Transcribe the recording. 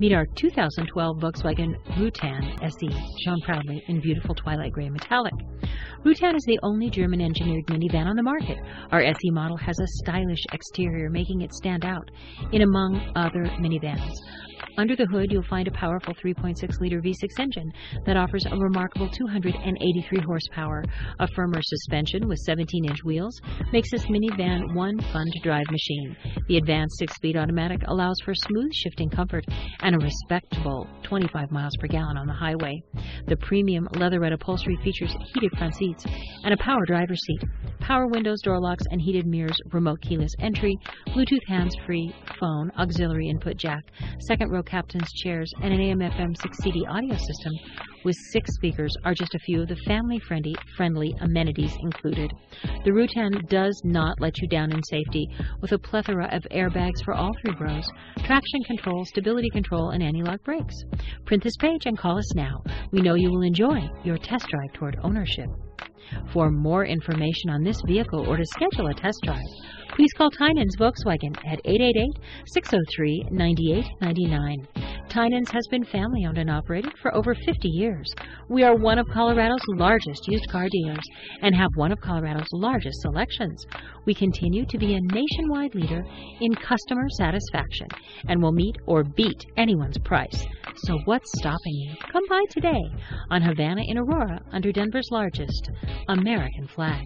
Meet our 2012 Volkswagen Rutan SE, shown proudly in beautiful twilight gray metallic. Rutan is the only German-engineered minivan on the market. Our SE model has a stylish exterior, making it stand out in among other minivans. Under the hood, you'll find a powerful 3.6-liter V6 engine that offers a remarkable 283 horsepower. A firmer suspension with 17-inch wheels makes this minivan one fun-to-drive machine. The advanced 6-speed automatic allows for smooth shifting comfort and a respectable 25 miles per gallon on the highway. The premium leatherette upholstery features heated front seats and a power driver's seat, power windows, door locks, and heated mirrors, remote keyless entry, Bluetooth hands-free phone, auxiliary input jack, second-row captain's chairs, and an AM/FM 6CD audio system with 6 speakers are just a few of the family-friendly amenities included. The Rutan does not let you down in safety with a plethora of airbags for all 3 rows, traction control, stability control, and anti-lock brakes. Print this page and call us now. We know you will enjoy your test drive toward ownership. For more information on this vehicle or to schedule a test drive, please call Tynan's Volkswagen at 888-603-9899. Tynan's has been family-owned and operated for over 50 years. We are one of Colorado's largest used car dealers and have one of Colorado's largest selections. We continue to be a nationwide leader in customer satisfaction and will meet or beat anyone's price. So what's stopping you? Come by today on Havana in Aurora under Denver's largest American flag.